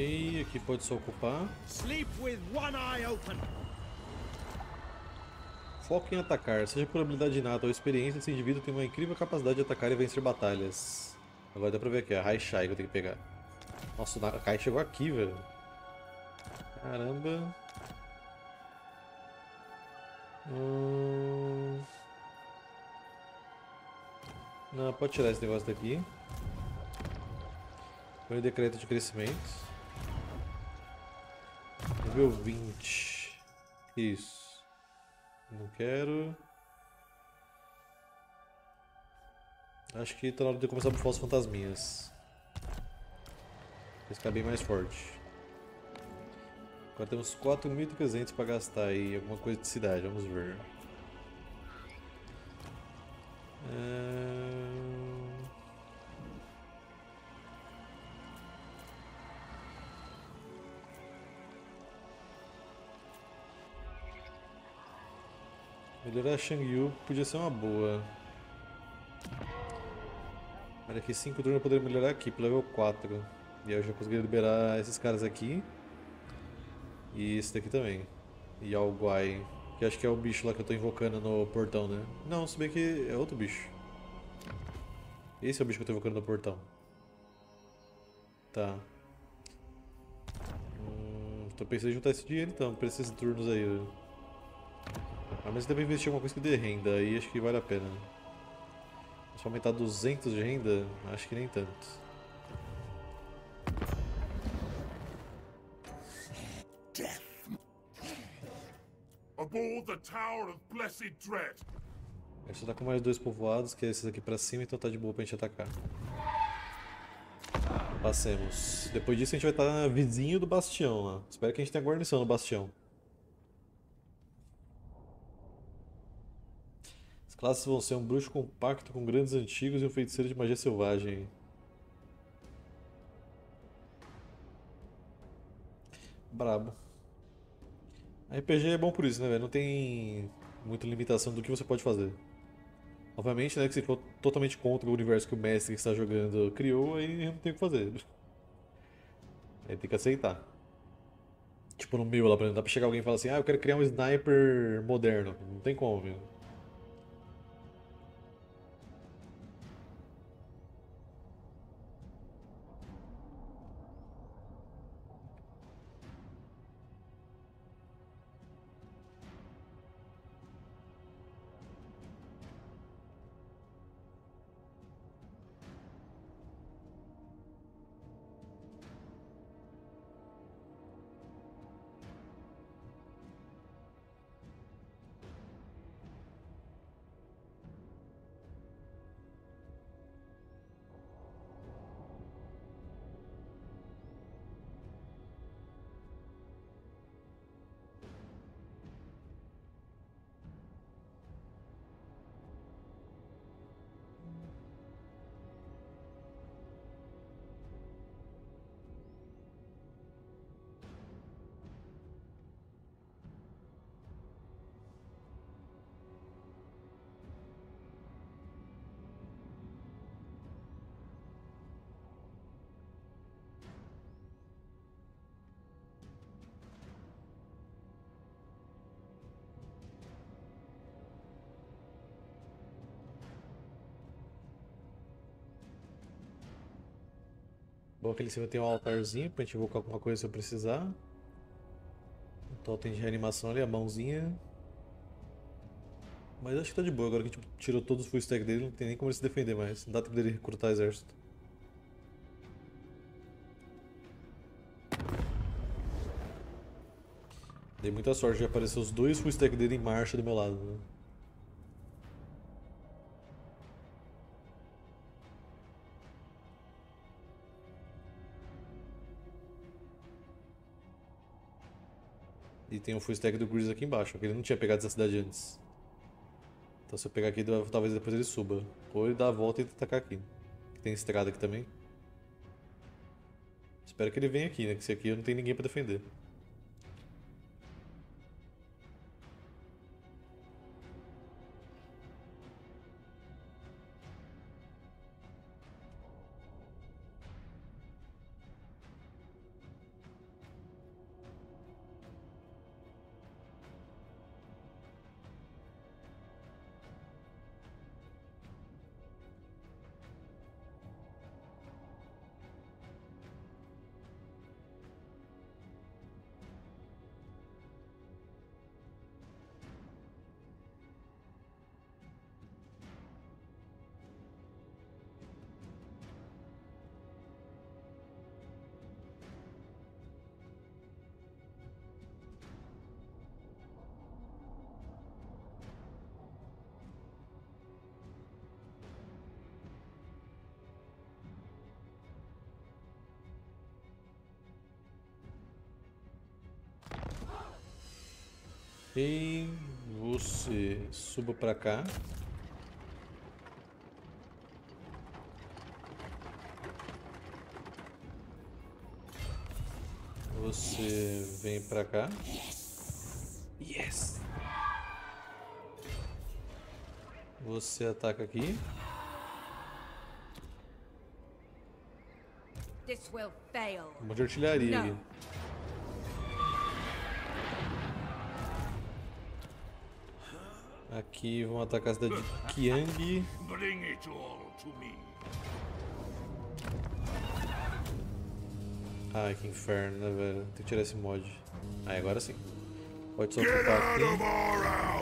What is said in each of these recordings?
Ok, aqui pode se ocupar. Foco em atacar. Seja por habilidade inata ou experiência, esse indivíduo tem uma incrível capacidade de atacar e vencer batalhas. Agora dá pra ver aqui, a Raishai que eu tenho que pegar. Nossa, o Nakai chegou aqui, velho. Caramba. Não, pode tirar esse negócio daqui. Põe o decreto de crescimento. Nível 20. Isso. Não quero. Acho que tá na hora de começar a bufar os fantasminhas. Vai ficar bem mais forte. Agora temos 4.300 para gastar aí. Alguma coisa de cidade, vamos ver. Melhorar Shang Yu podia ser uma boa. Olha que 5 turnos eu poderia melhorar aqui, pro level 4. E aí eu já consegui liberar esses caras aqui. E esse daqui também. Yao Guai, que acho que é o bicho lá que eu tô invocando no portão, né? Não, se bem que é outro bicho. Esse é o bicho que eu tô invocando no portão. Tá. Tô pensando em juntar esse dinheiro então, pra esses turnos aí, velho. Ah, mas deve investir em alguma coisa que dê renda, aí acho que vale a pena. Se aumentar 200 de renda, acho que nem tanto. A gente tá com mais 2 povoados, que é esses aqui pra cima, então tá de boa pra gente atacar. Passemos. Depois disso a gente vai estar vizinho do bastião lá. Espero que a gente tenha guarnição no bastião. Classes vão ser um bruxo compacto com grandes antigos e um feiticeiro de magia selvagem. Brabo. RPG é bom por isso, né, velho? Não tem muita limitação do que você pode fazer. Obviamente, né, que se for totalmente contra o universo que o mestre que está jogando criou, aí não tem o que fazer. Aí tem que aceitar. Tipo no meu lá, por exemplo, dá pra chegar alguém e falar assim, ah, eu quero criar um sniper moderno. Não tem como, velho. Bom, aqui em cima tem um altarzinho pra gente invocar alguma coisa se eu precisar. O totem de reanimação ali, a mãozinha. Mas acho que tá de boa, agora que a gente tirou todos os full stack dele, não tem nem como ele se defender mais. Não dá tempo dele recrutar exército. Dei muita sorte, já apareceu os 2 full stack dele em marcha do meu lado, né? E tem o full stack do Grizz aqui embaixo, porque ele não tinha pegado essa cidade antes. Então se eu pegar aqui, talvez depois ele suba. Ou ele dá a volta e tenta atacar aqui. Tem estrada aqui também. Espero que ele venha aqui, né? Que esse aqui eu não tenho ninguém pra defender. Ok, você suba pra cá. Você vem pra cá. Yes! Você ataca aqui. Um monte de artilharia aqui. Aqui vão atacar a cidade de Kiang. Ai, que inferno, né, velho? Tem que tirar esse mod. Ah, agora sim. Pode só ocupar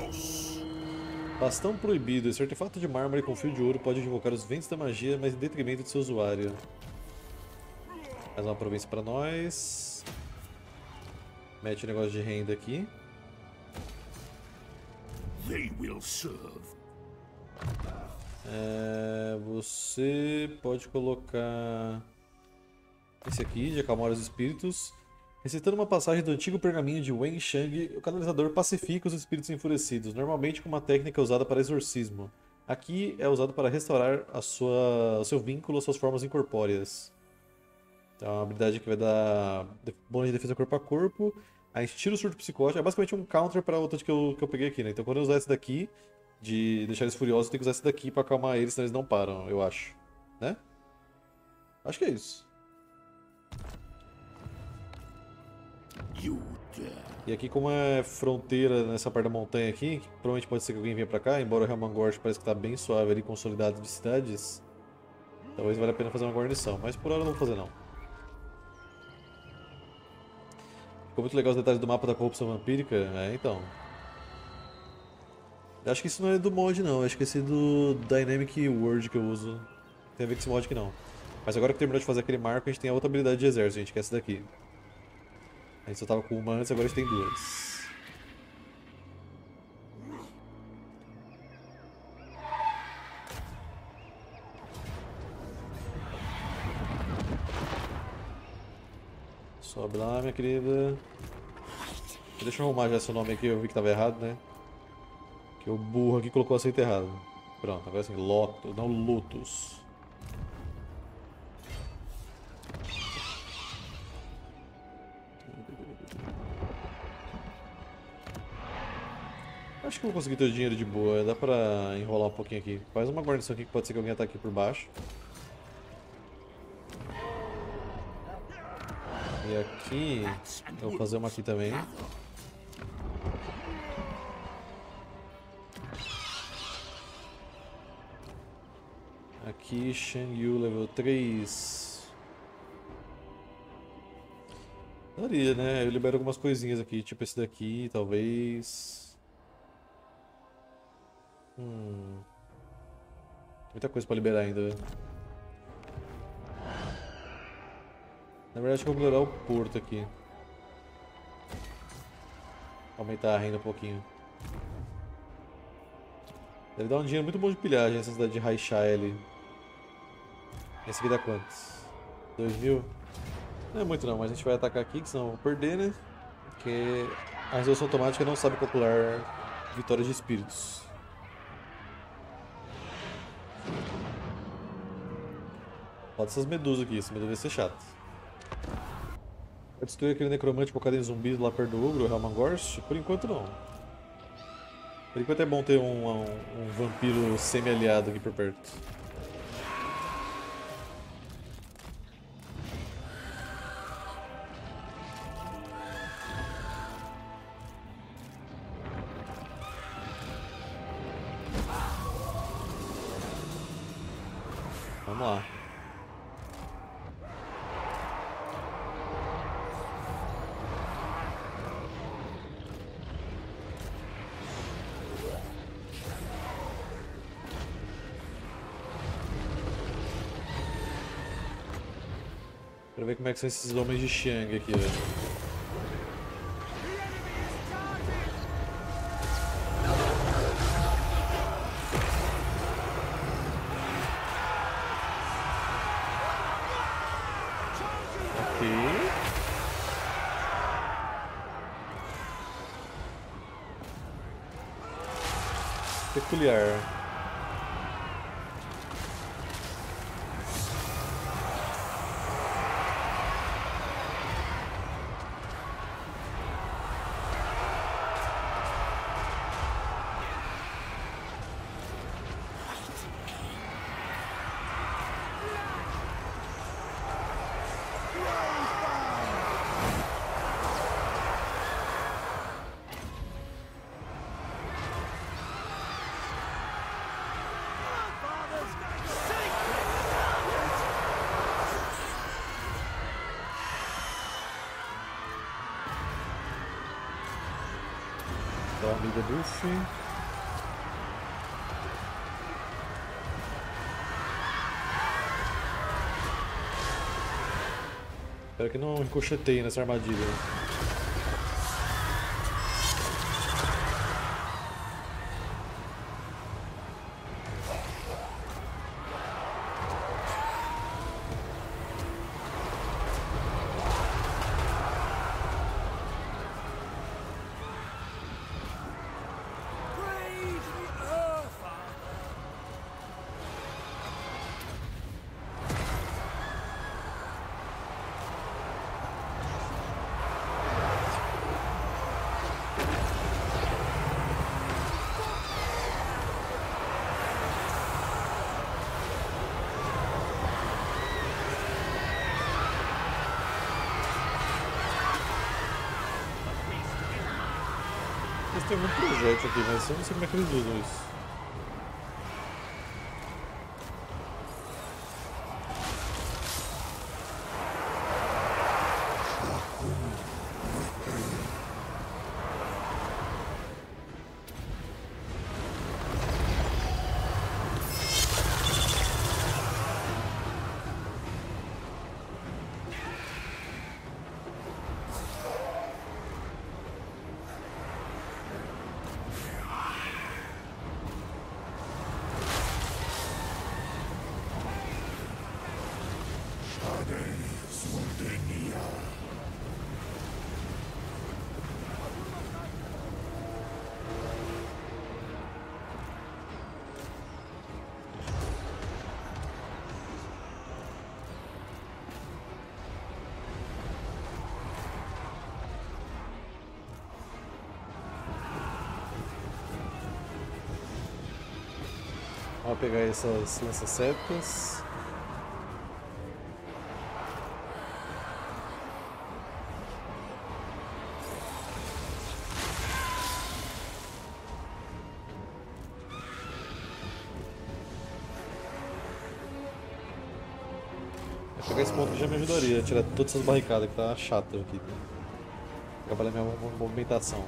aqui. Bastão proibido. Esse artefato de mármore com fio de ouro pode invocar os ventos da magia, mas em detrimento de seu usuário. Faz uma província pra nós. Mete o negócio de renda aqui. É, você pode colocar esse aqui, de acalmar os espíritos. Recitando uma passagem do antigo pergaminho de Wen Shang, o canalizador pacifica os espíritos enfurecidos, normalmente com uma técnica usada para exorcismo. Aqui é usado para restaurar o seu vínculo às suas formas incorpóreas. Então é uma habilidade que vai dar bônus de defesa corpo a corpo. Aí tira o surto psicótico, é basicamente um counter para o que eu peguei aqui, né? Então quando eu usar esse daqui, de deixar eles furiosos, eu tenho que usar esse daqui para acalmar eles, senão eles não param, eu acho. Né? Acho que é isso. E aqui como é fronteira nessa parte da montanha aqui, que provavelmente pode ser que alguém venha pra cá, embora o Helmangorge parece que tá bem suave ali, consolidado de cidades. Talvez valha a pena fazer uma guarnição, mas por hora não vou fazer não. Ficou muito legal os detalhes do mapa da corrupção vampírica, é, então. Acho que isso não é do mod não, acho que esse é do Dynamic World que eu uso. Tem a ver com esse mod que não. Mas agora que terminou de fazer aquele marco, a gente tem a outra habilidade de exército, gente, que é essa daqui. A gente só tava com uma antes, agora a gente tem duas. Sobe lá, minha querida. Deixa eu arrumar já seu nome aqui, eu vi que tava errado, né? Que o burro aqui colocou aceito errado. Pronto, agora sim, Lotus, não Lotus. Acho que eu vou conseguir ter o dinheiro de boa, dá pra enrolar um pouquinho aqui. Faz uma guarnição aqui que pode ser que alguém ataque aqui por baixo. E aqui, eu vou fazer uma aqui também. Aqui, Shen Yu, level 3. Daria, né? Eu libero algumas coisinhas aqui, tipo esse daqui, talvez... Muita coisa pra liberar ainda. Na verdade, acho que vou melhorar o porto aqui. Aumentar a renda um pouquinho. Deve dar um dinheiro muito bom de pilhagem essa cidade de Raishai ali. Esse aqui dá quantos? 2000? Não é muito não, mas a gente vai atacar aqui, que senão eu vou perder, né? Porque a resolução automática não sabe calcular vitórias de espíritos. Bota essas medusas aqui, essa medusa vai ser chata. Vai destruir aquele necromante focado em zumbis lá perto do ogro, o Helman Ghorst? Por enquanto não. Por enquanto é bom ter um vampiro semi-aliado aqui por perto. Vamos lá. Ver como é que são esses homens de Xiang aqui, velho. Ok. peculiar. Amiga desse. Espero que não encocheteie nessa armadilha. Tem muito projeto aqui, mas eu não sei como é que eles usam isso. Vamos pegar essas lança-setas. Pegar esse ponto que já me ajudaria a tirar todas essas barricadas que tá chata aqui. Trabalhar minha movimentação.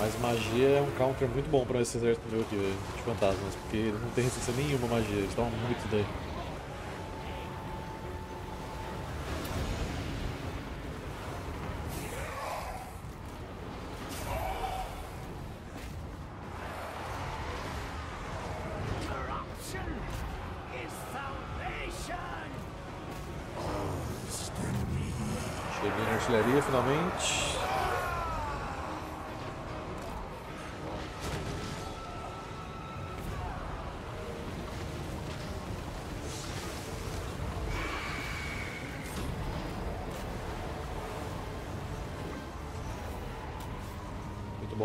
Mas magia é um counter muito bom pra esse exército meu aqui, velho, de fantasmas, porque eles não tem resistência nenhuma à magia, eles tomam muito daí. Cheguei na artilharia finalmente.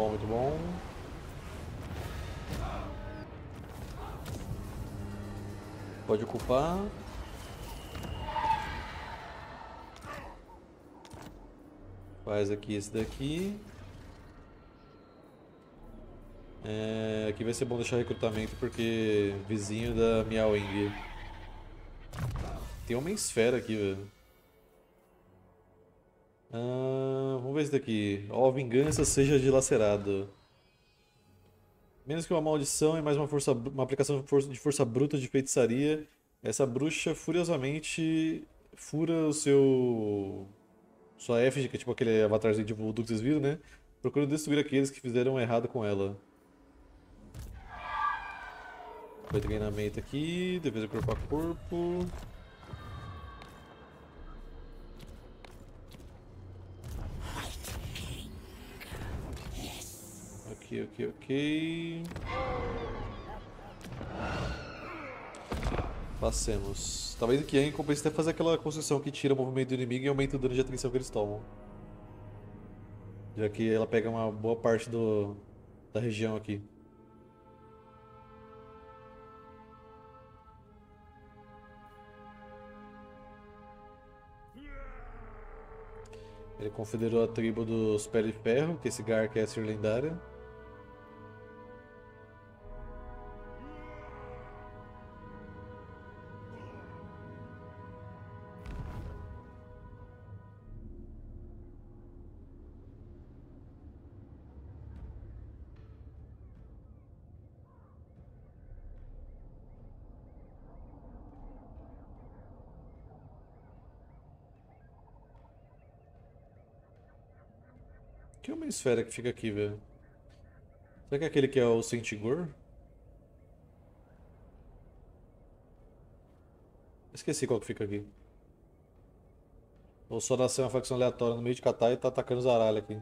Muito bom. Pode ocupar. Faz aqui esse daqui. É, aqui vai ser bom deixar recrutamento porque vizinho da Miao Ying. Tem uma esfera aqui, velho. Vamos ver isso daqui. Ó, vingança seja dilacerado. Menos que uma maldição e mais uma aplicação de força bruta de feitiçaria. Essa bruxa furiosamente fura o seu... sua F, que é tipo aquele avatarzinho tipo o Drukis viram, né? Procura destruir aqueles que fizeram errado com ela. Foi treinamento aqui, defesa corpo a corpo. Ok. Passemos. Talvez o Kiang compense até fazer aquela construção que tira o movimento do inimigo e aumenta o dano de atrição que eles tomam. Já que ela pega uma boa parte da região aqui. Ele confederou a tribo dos Pele de Ferro, que esse Gar quer ser lendária. Que é uma esfera que fica aqui, velho. Será que é aquele que é o Sentigor? Esqueci qual que fica aqui. Ou só nasceu uma facção aleatória no meio de Katai e tá atacando os aralhos aqui.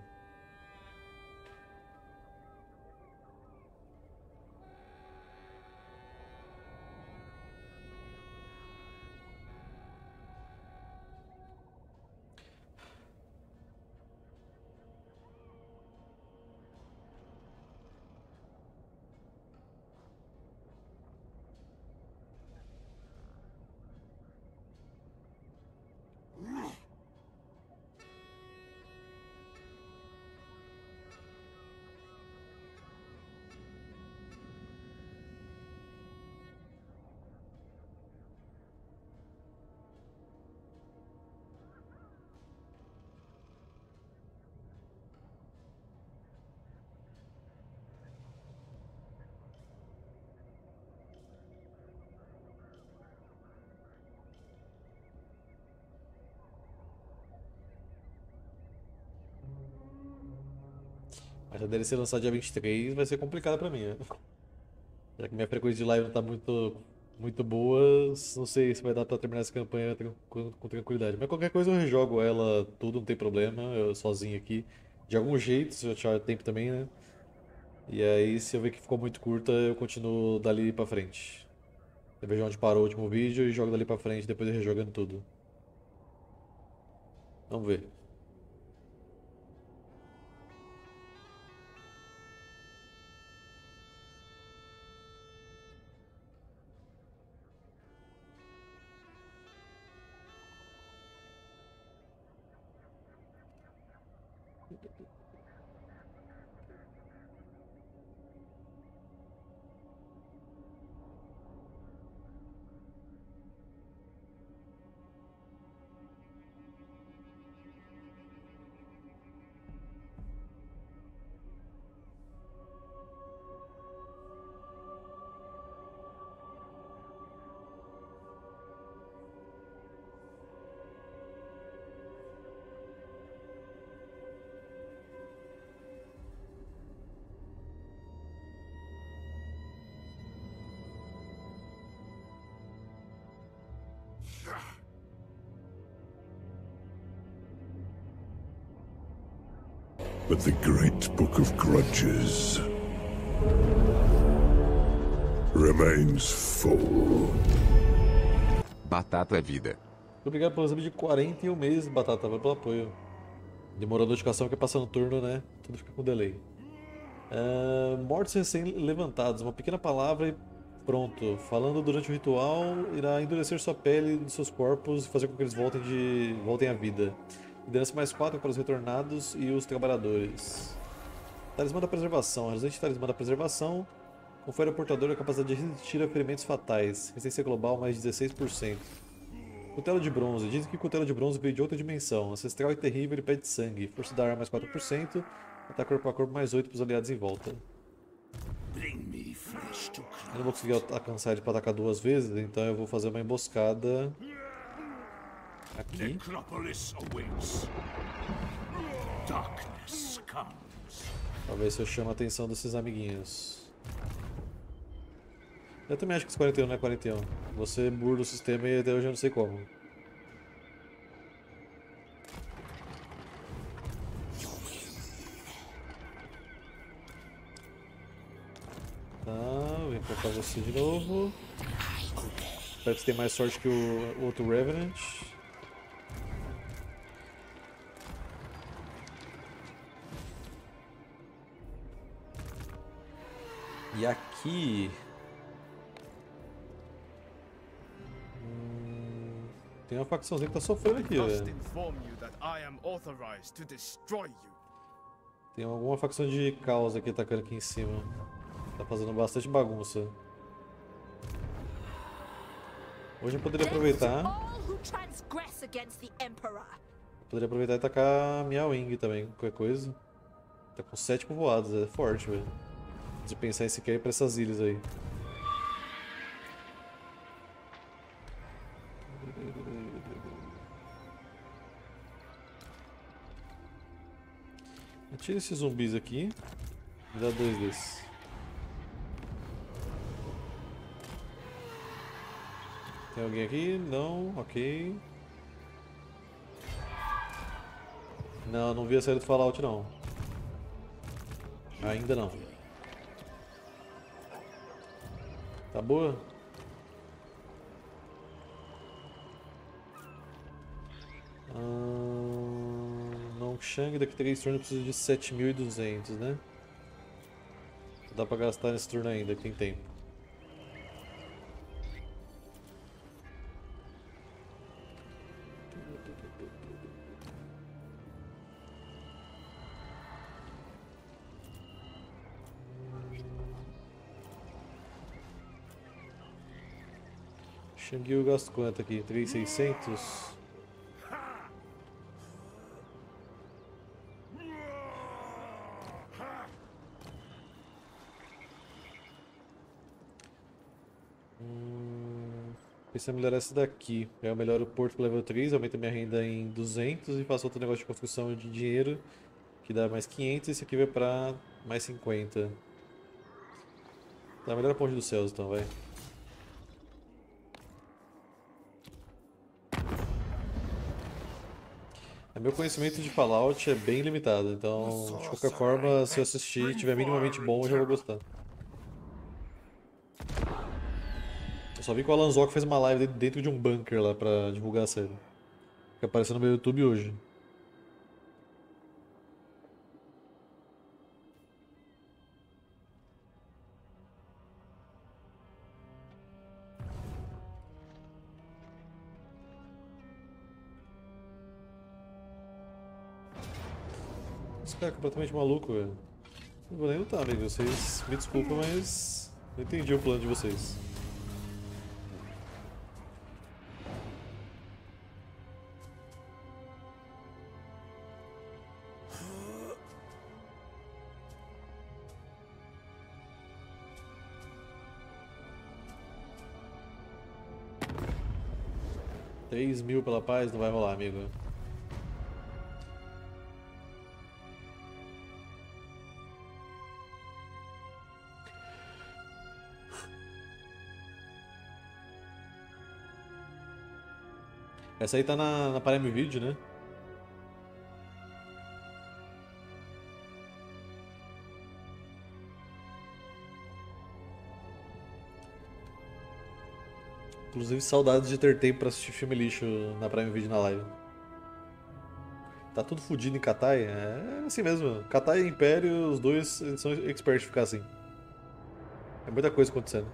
Essa DLC lançada dia 23 vai ser complicada pra mim, né? Já que minha frequência de live não tá muito boa, não sei se vai dar pra terminar essa campanha com tranquilidade. Mas qualquer coisa eu rejogo ela tudo, não tem problema, eu sozinho aqui. De algum jeito, se eu achar tempo também, né? E aí, se eu ver que ficou muito curta, eu continuo dali pra frente. Eu vejo onde parou o último vídeo e jogo dali pra frente, depois eu rejogando tudo. Vamos ver. But the great book of grudges remains full. Batata é vida. Obrigado pelo exame de 41 meses, Batata, pelo apoio. Demorou a notificação que passa no turno, né? Tudo fica com delay. Mortos recém-levantados, uma pequena palavra e pronto. Falando durante o ritual, irá endurecer sua pele dos seus corpos e fazer com que eles voltem à vida. Liderança mais 4 para os retornados e os trabalhadores. Talismã da preservação. Realizante talismã da preservação. Confere ao portador a capacidade de resistir a ferimentos fatais. Resistência global mais 16%. Cutelo de bronze. Dizem que cutelo de bronze veio de outra dimensão. Ancestral e terrível, ele pede sangue. Força da arma mais 4%. Ataque corpo a corpo mais 8% para os aliados em volta. Eu não vou conseguir alcançar ele para atacar duas vezes, então eu vou fazer uma emboscada aqui. Talvez se eu chame a atenção desses amiguinhos. Eu também acho que esse 41 não é 41. Você burla o sistema e até hoje eu não sei como. Tá, vem pra cá você de novo. Espero que você tenha mais sorte que o outro Revenant. E aqui... tem uma facçãozinha que tá sofrendo aqui, velho. Tem alguma facção de caos aqui atacando aqui em cima. Tá fazendo bastante bagunça. Hoje eu poderia aproveitar. E atacar Miao Ying também, qualquer coisa. Tá com 7 povoados, é forte, velho. De pensar em sequer ir pra essas ilhas aí. Tira esses zumbis aqui. Me dá 2 desses. Tem alguém aqui? Não, ok. Não, não vi a saída do Fallout não. Ainda não. Tá boa? Nong Shang daqui 3 turnos precisa de 7.200, né? Dá pra gastar nesse turno ainda, que tem tempo. Shang Yu gasto quanto aqui? 3.600? Pensei em melhorar essa daqui. Eu melhoro o porto para level 3, aumenta minha renda em 200 e faço outro negócio de construção de dinheiro que dá mais 500 e esse aqui vai para mais 50. Tá, melhor a ponte dos céus então, vai. Meu conhecimento de Fallout é bem limitado, então de qualquer forma, se eu assistir e estiver minimamente bom, eu já vou gostar. Eu só vi que o Alan Zoc fez uma live dentro de um bunker lá pra divulgar a série. Que apareceu no meu YouTube hoje. Esse cara é completamente maluco, velho. Não vou nem lutar, amigo. Vocês me desculpem, mas não entendi o plano de vocês. R$3.000 pela paz não vai rolar, amigo. Essa aí tá na Prime Video, né? Inclusive saudades de ter tempo pra assistir filme lixo na Prime Video na live. Tá tudo fodido em Katai? É assim mesmo. Katai e Império, os dois são experts em ficar assim. É muita coisa acontecendo.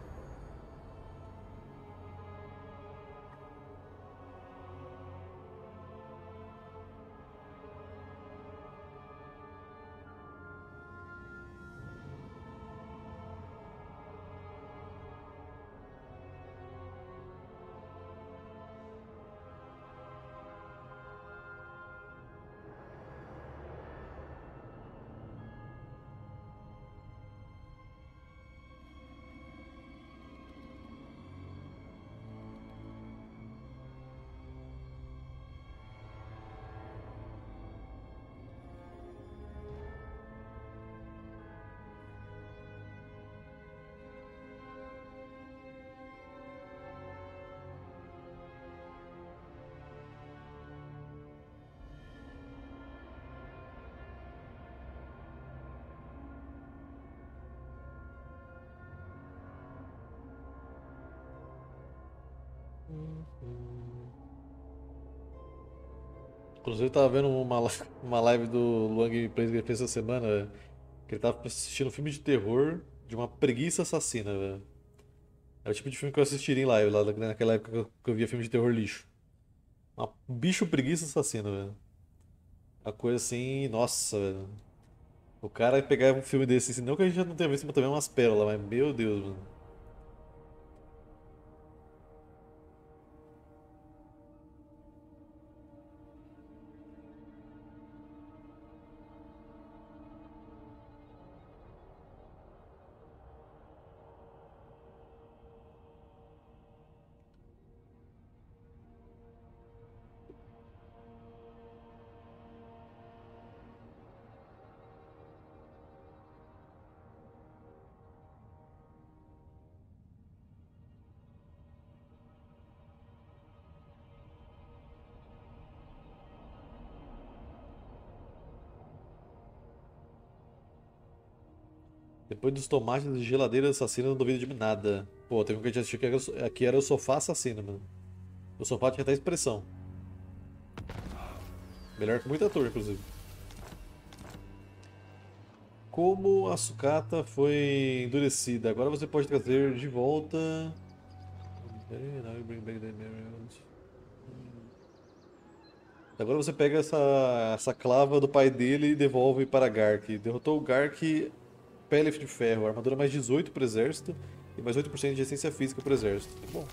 Inclusive eu tava vendo uma live do Luan Gameplays que ele fez essa semana, véio, que ele tava assistindo um filme de terror de uma preguiça assassina, velho. É o tipo de filme que eu assistiria em live, lá naquela época que eu via filme de terror lixo. Um bicho preguiça assassina, velho. A coisa assim, nossa, velho. O cara pegar um filme desse, assim, não que a gente já não tenha visto, mas também umas pérolas, mas meu Deus, mano. Depois dos tomates de geladeira assassina, não duvido de nada. Pô, teve um que a gente assistiu que aqui era o sofá assassino, mano. O sofá tinha até expressão. Melhor que muito ator, inclusive. Como a sucata foi endurecida, agora você pode trazer de volta. Agora você pega essa clava do pai dele e devolve para Gark. Derrotou o Gark. Pele de ferro, armadura mais 18 para o exército e mais 8% de essência física para o exército. É bom.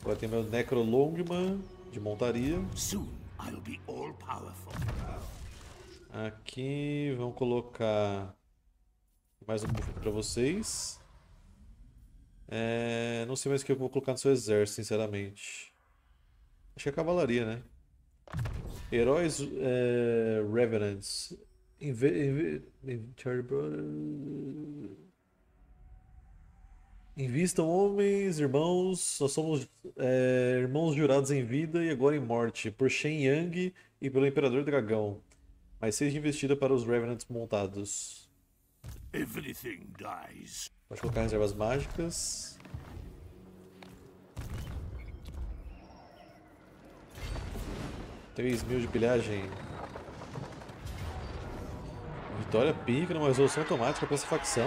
Agora tem meu Necrolongman de montaria. Aqui vão colocar mais um buff para vocês. Não sei mais o que eu vou colocar no seu exército, sinceramente. Acho que é a cavalaria, né? Heróis Revenants. Invistam homens, irmãos. Nós somos irmãos jurados em vida e agora em morte, por Shen Yang e pelo Imperador Dragão. Mas seja investida para os Revenants montados. Pode colocar reservas mágicas. R$3.000 de pilhagem. Vitória pica numa resolução automática para essa facção?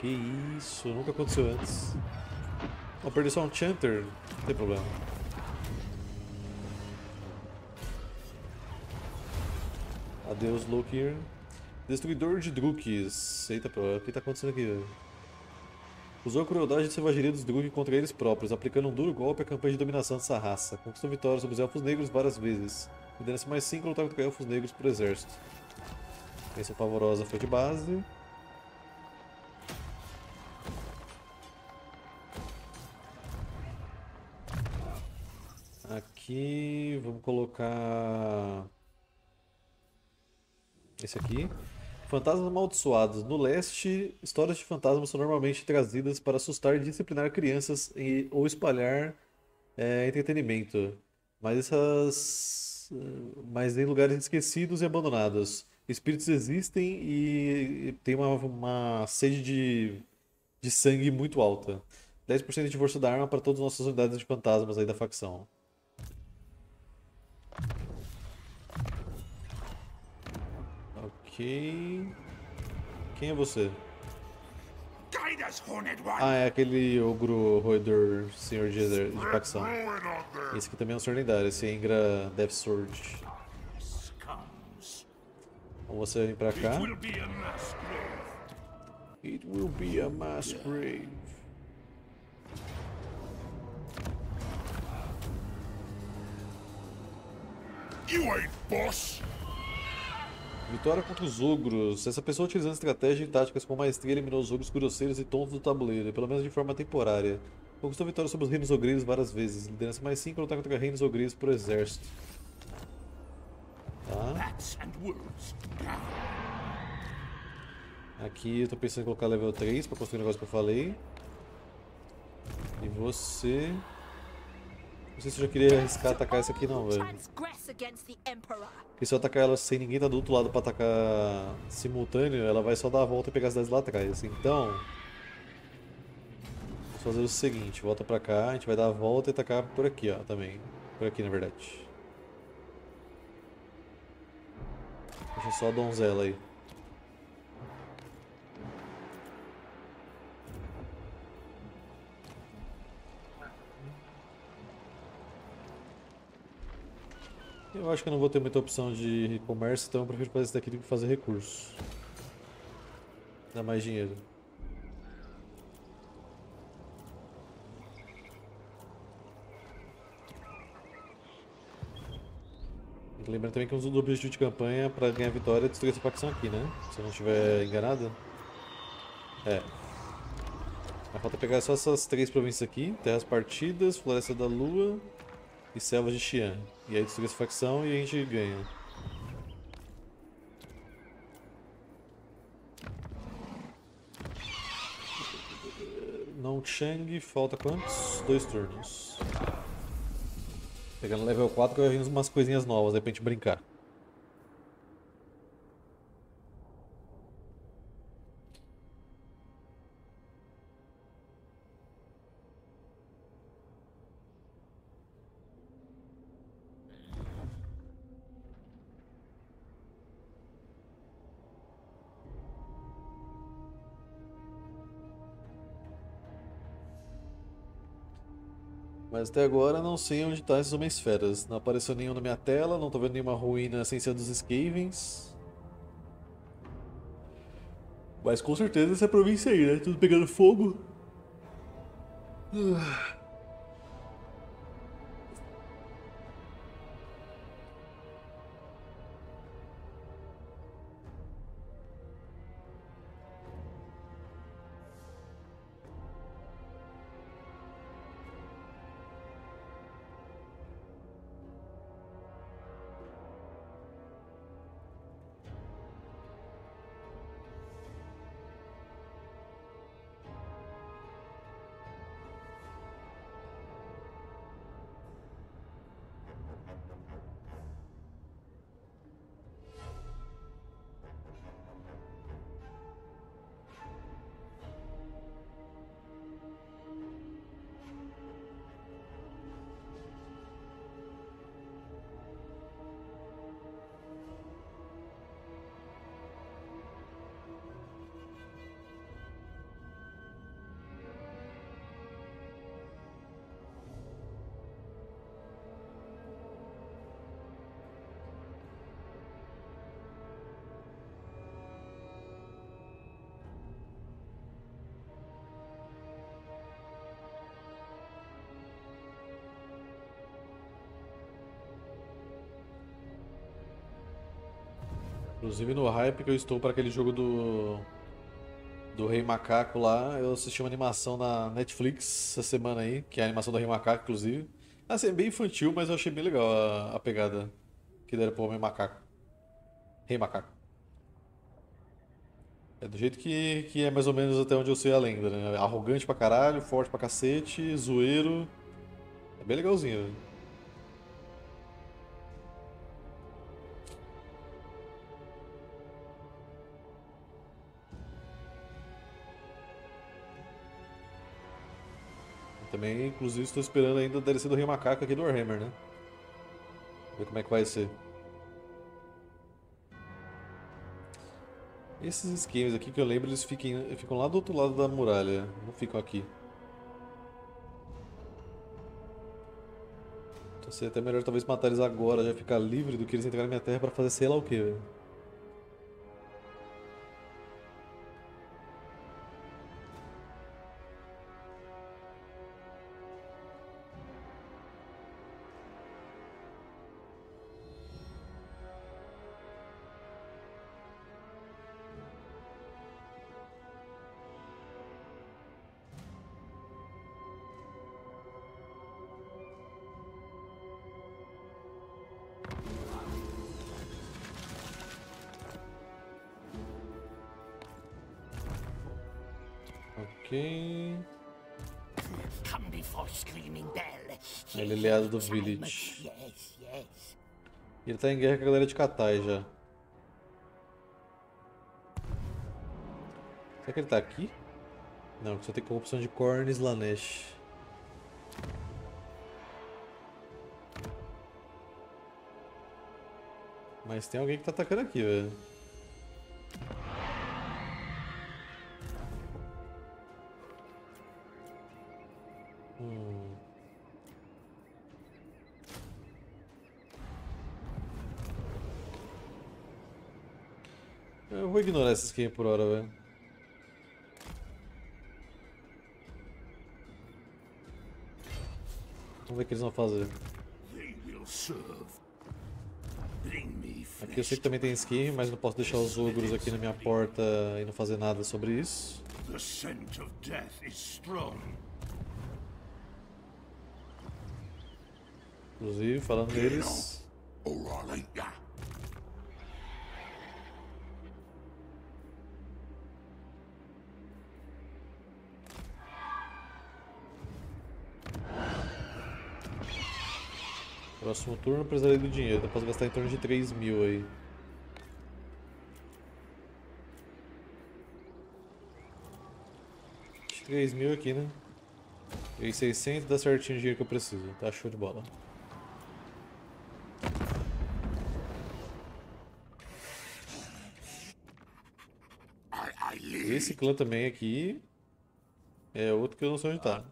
Que isso, nunca aconteceu antes. Vou perder só um Chanter, não tem problema. Adeus, Lokir. Destruidor de Drukis. Eita, o que tá acontecendo aqui, velho? Usou a crueldade e selvageria dos Drukis contra eles próprios, aplicando um duro golpe à campanha de dominação dessa raça. Conquistou vitória sobre os elfos negros várias vezes. Liderança mais 5 lutar contra elfos negros por exército. Essa pavorosa foi de base. Aqui vamos colocar esse aqui. Fantasmas amaldiçoados. No leste, histórias de fantasmas são normalmente trazidas para assustar e disciplinar crianças ou espalhar entretenimento. Mas em lugares esquecidos e abandonados. Espíritos existem e tem uma sede de sangue muito alta. 10% de força da arma para todas as nossas unidades de fantasmas aí da facção. Ok. Quem é você? Ah, é aquele ogro roedor senhor de facção. Esse aqui também é um senhor lendário, esse é Ingra Death Sword. Você vem pra cá. It will be a mass grave. You ain't boss. Vitória contra os ogros. Essa pessoa utilizando estratégia e táticas com maestria eliminou os ogros grosseiros e tontos do tabuleiro, pelo menos de forma temporária. Conquistou vitória sobre os reinos ogreiros várias vezes. Liderança mais 5 lutar contra reinos ogreiros por exército. Tá. Aqui eu tô pensando em colocar level 3 para construir o negócio que eu falei. E você... Não sei se eu já queria arriscar atacar essa aqui não, velho. Porque se eu atacar ela sem ninguém tá do outro lado para atacar simultâneo, ela vai só dar a volta e pegar as 10 lá atrás. Então... fazer o seguinte, volta pra cá, a gente vai dar a volta e tacar por aqui, ó, também. Por aqui, na verdade. Deixa só a donzela aí. Eu acho que eu não vou ter muita opção de comércio, então eu prefiro fazer isso daqui do que fazer recursos. Dá mais dinheiro. Lembrando também que um dos objetivos de campanha para ganhar vitória é destruir essa facção aqui, né? Se eu não estiver enganado. É. Mas falta pegar só essas três províncias aqui. Terras Partidas, Floresta da Lua e Selva de Xian. E aí destruir essa facção e a gente ganha. Nong Shang, falta quantos? 2 turnos. Pegando level 4 que vai vir umas coisinhas novas aí pra gente brincar. Mas até agora não sei onde tá esses homens-feras. Não apareceu nenhum na minha tela, não tô vendo nenhuma ruína sem ser dos Skavens. Mas com certeza essa é a província aí, né? Tudo pegando fogo. Inclusive no hype que eu estou para aquele jogo do Rei Macaco lá, eu assisti uma animação na Netflix essa semana aí, que é a animação do Rei Macaco, inclusive. Assim, é bem infantil, mas eu achei bem legal a pegada que deram pro Homem Macaco. Rei Macaco. É do jeito que é mais ou menos até onde eu sei a lenda, né? Arrogante pra caralho, forte pra cacete, zoeiro. É bem legalzinho, velho. Também, inclusive, estou esperando ainda a DLC do Rei Macaco aqui do Warhammer, né? Ver como é que vai ser. Esses esquemas aqui que eu lembro, eles ficam lá do outro lado da muralha, não ficam aqui. Então seria até melhor talvez matar eles agora, já ficar livre do que eles entregarem minha terra para fazer sei lá o que, velho. Ele é aliado do Village. Ele tá em guerra com a galera de Katai já. Será que ele tá aqui? Não, só tem corrupção de Korn e Slanesh. Mas tem alguém que tá atacando aqui, velho. Eu vou ignorar essas aqui por hora, velho. Vamos ver o que eles vão fazer. Aqui eu sei que também tem skin, mas não posso deixar os ogros aqui na minha porta e não fazer nada sobre isso. The scent of death is strong. Inclusive, falando deles. Próximo turno eu precisarei do dinheiro, eu posso gastar em torno de 3.000 aí. Acho que 3.000 aqui, né? 3.600 dá certinho o dinheiro que eu preciso, tá show de bola. Esse clã também aqui é outro que eu não sei onde tá.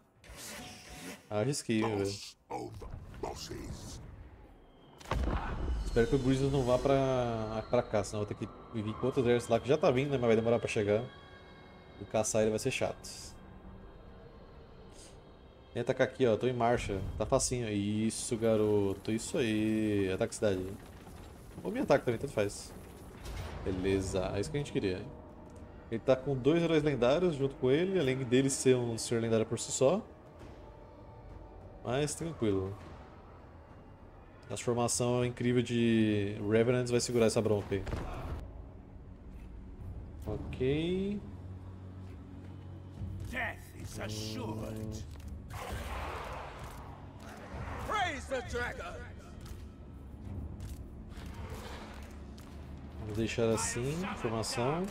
Arrisquei, velho. Espero que o Grizz não vá pra cá, senão eu vou ter que vir com outro exército lá que já tá vindo, né? Mas vai demorar pra chegar. E caçar ele vai ser chato. Vem atacar aqui, ó, tô em marcha. Tá facinho. Isso, garoto, isso aí. Ataque cidade. Ou me ataque também, tanto faz. Beleza, é isso que a gente queria, hein? Ele tá com 2 heróis lendários junto com ele, além dele ser um senhor lendário por si só. Mas tranquilo. A formação incrível de Revenants vai segurar essa bronca aí. Ok. Death is assured. Praise the dragon. Vamos deixar assim, formação.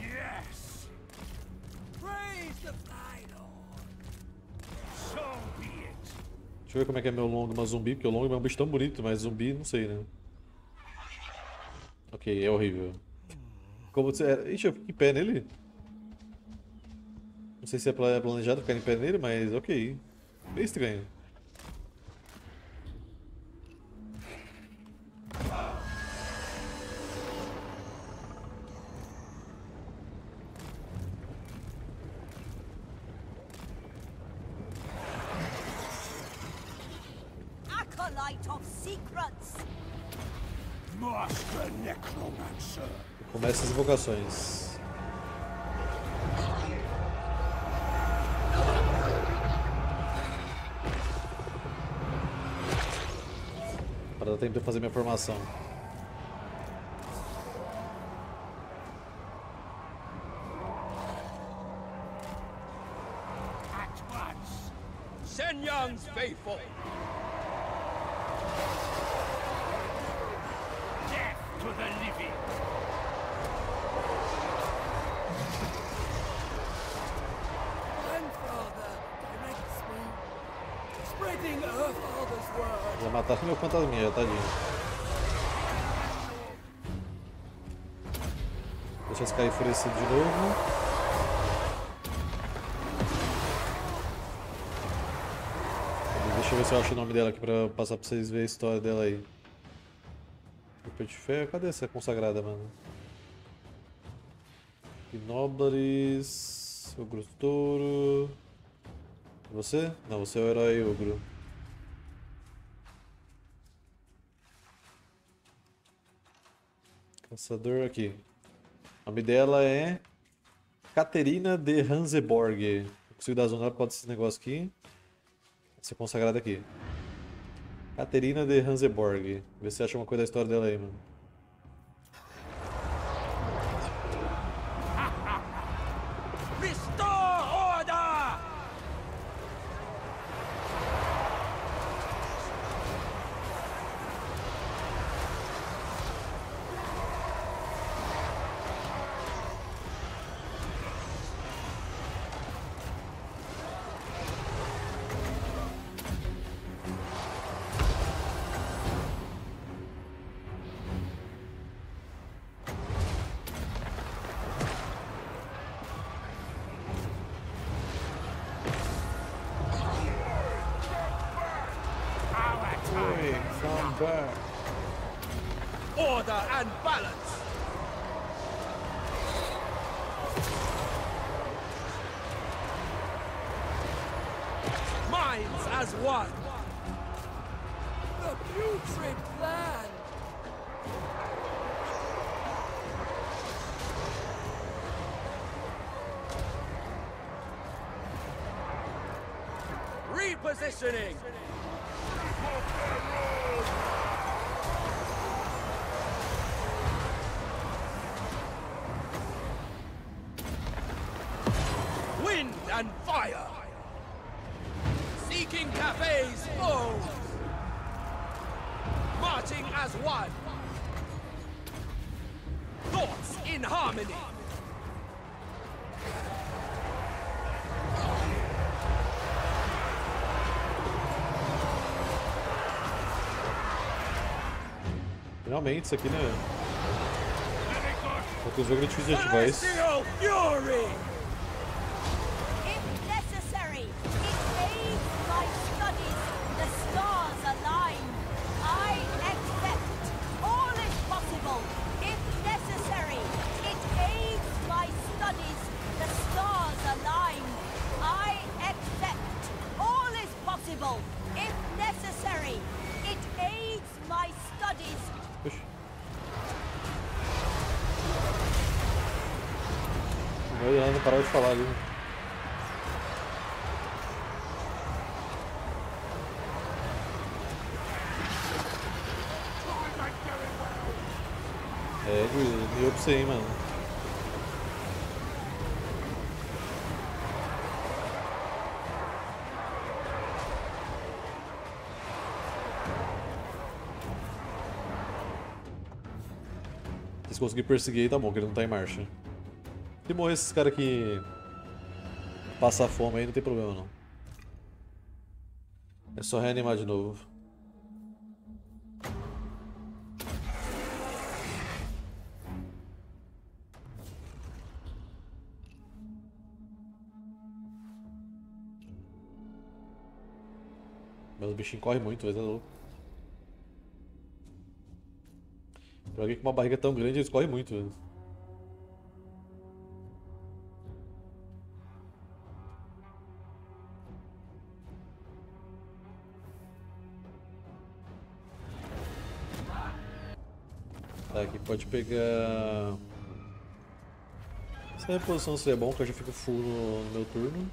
Yes. Praise the final. So be. Deixa eu ver como é que é meu longo zumbi, porque o longo é um bicho tão bonito, mas zumbi não sei, né? Ok, é horrível. Como você era... Ixi, eu fico em pé nele? Não sei se é planejado ficar em pé nele, mas ok. Bem estranho. Começa as invocações. Para dar tempo de eu fazer minha formação. Shen Yang's faithful. Já mataram meu fantasminha, tadinho. Deixa eles cair enfurecido de novo. Deixa eu ver se eu acho o nome dela aqui pra passar pra vocês verem a história dela aí. Grupo de ferro, cadê essa consagrada, mano? Nobres, ogro touro. Você? Não, você é o herói ogro. Caçador aqui. O nome dela é Caterina de Hanseborg. Não consigo dar zona por causa desse negócio aqui. Vai ser consagrada aqui. Caterina de Hanseborg. Vê se acha uma coisa da história dela aí, mano. back. Order and balance! Minds as one! The putrid plan! Repositioning! Wind and fire! Seeking Café's foes! Marching as one! Thoughts in harmony! Finalmente, isso aqui, né? Outro jogo é difícil de ativar isso. Parou de falar ali. É, Grizz, eu pensei, mano. Se conseguir perseguir, tá bom, que ele não tá em marcha. Se morrer esses caras que passar fome aí, não tem problema não. É só reanimar de novo. Mas o bichinho corre muito, velho, tá louco. Pra alguém com uma barriga tão grande, eles correm muito, velho. Aqui pode pegar. Essa reposição seria bom, que eu já fico full no meu turno.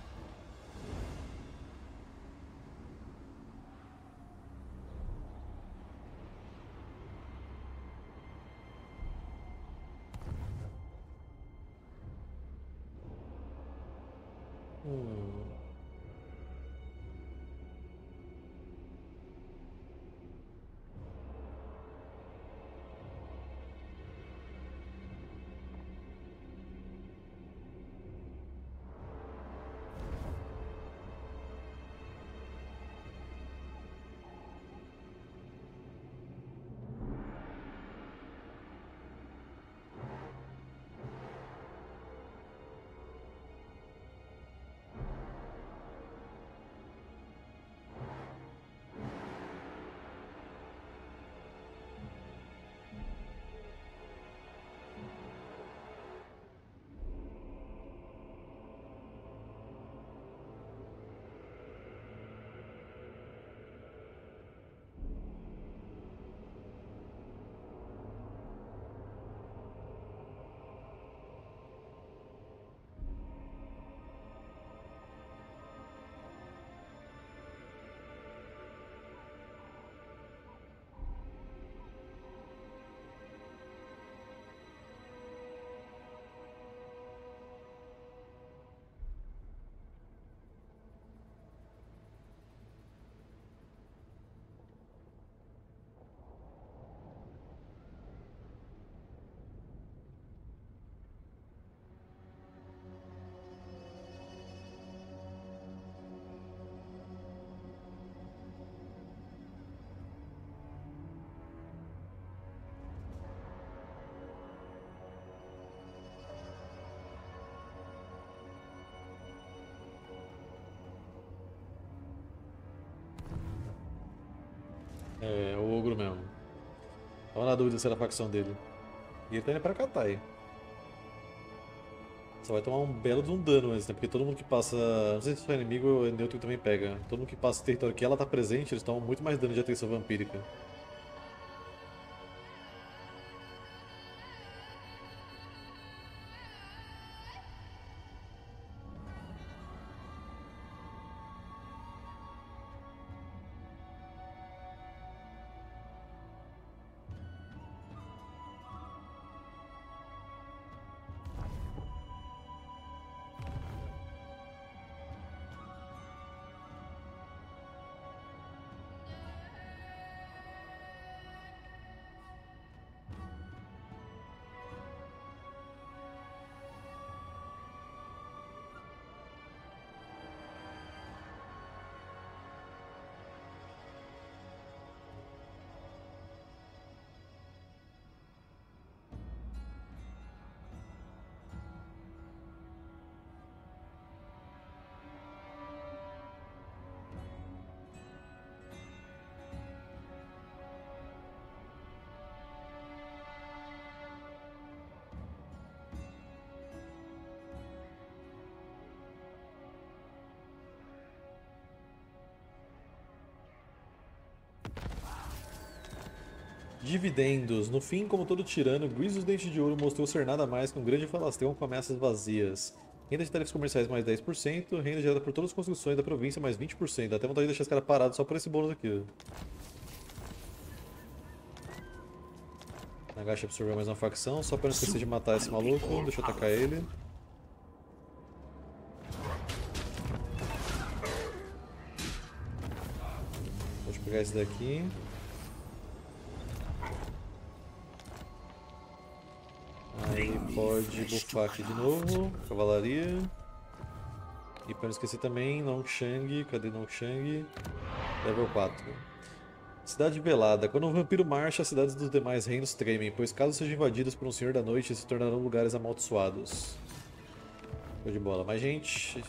Toguro mesmo. Tava na dúvida se era a facção dele. E ele tá indo pra Katai. Só vai tomar um belo de um dano antes, né? Porque todo mundo que passa... Não sei se isso é inimigo ou neutro também pega. Todo mundo que passa o território que ela tá presente, eles tomam muito mais dano de atenção vampírica. Dividendos. No fim, como todo tirano, Grizz do Dente de Ouro mostrou ser nada mais que um grande falastrão com ameaças vazias. Renda de tarifas comerciais mais 10%, renda gerada por todas as construções da província mais 20%. Dá até vontade de deixar os caras parados só por esse bônus aqui. Nagashi absorveu mais uma facção, só para não esquecer de matar esse maluco. Deixa eu atacar ele. Deixa eu pegar esse daqui. Pode bufar aqui de novo, cavalaria. E para não esquecer também, Nong Shang, cadê Nong Shang? Level 4. Cidade Velada. Quando um vampiro marcha, as cidades dos demais reinos tremem, pois caso sejam invadidas por um senhor da noite, se tornarão lugares amaldiçoados. Show de bola, mas gente...